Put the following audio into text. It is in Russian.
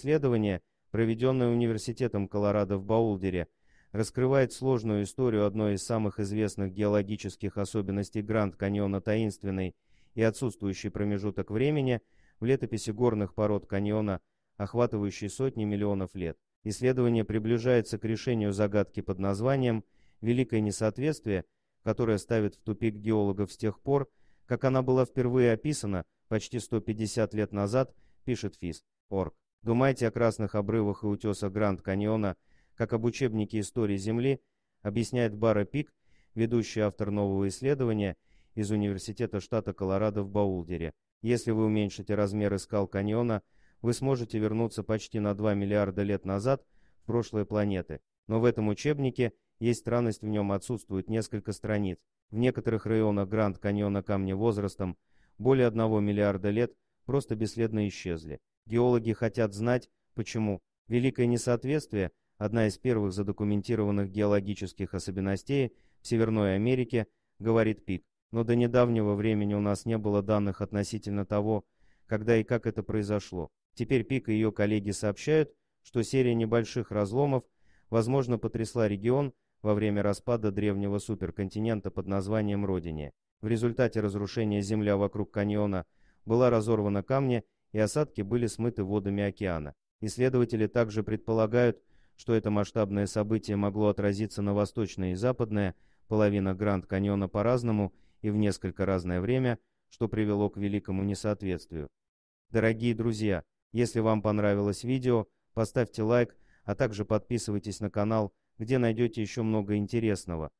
исследование, проведенное Университетом Колорадо в Боулдере, раскрывает сложную историю одной из самых известных геологических особенностей Гранд-Каньона, таинственной и отсутствующий промежуток времени в летописи горных пород каньона, охватывающей сотни миллионов лет. Исследование приближается к решению загадки под названием «Великое несоответствие», которое ставит в тупик геологов с тех пор, как она была впервые описана почти 150 лет назад, пишет Fiz.org. Думайте о красных обрывах и утесах Гранд-Каньона как об учебнике истории Земли, объясняет Барр Пик, ведущий автор нового исследования из Университета штата Колорадо в Боулдере. Если вы уменьшите размеры скал каньона, вы сможете вернуться почти на 2 миллиарда лет назад в прошлое планеты. Но в этом учебнике есть странность, в нем отсутствует несколько страниц. В некоторых районах Гранд-Каньона камни возрастом более 1 миллиарда лет просто бесследно исчезли. Геологи хотят знать, почему. Великое несоответствие, одна из первых задокументированных геологических особенностей в Северной Америке, говорит Пик. Но до недавнего времени у нас не было данных относительно того, когда и как это произошло. Теперь Пик и ее коллеги сообщают, что серия небольших разломов, возможно, потрясла регион во время распада древнего суперконтинента под названием Родина. В результате разрушения земля вокруг каньона была разорвана камни, и осадки были смыты водами океана. Исследователи также предполагают, что это масштабное событие могло отразиться на восточной и западной половинах Гранд-Каньона по-разному и в несколько разное время, что привело к великому несоответствию. Дорогие друзья, если вам понравилось видео, поставьте лайк, а также подписывайтесь на канал, где найдете еще много интересного.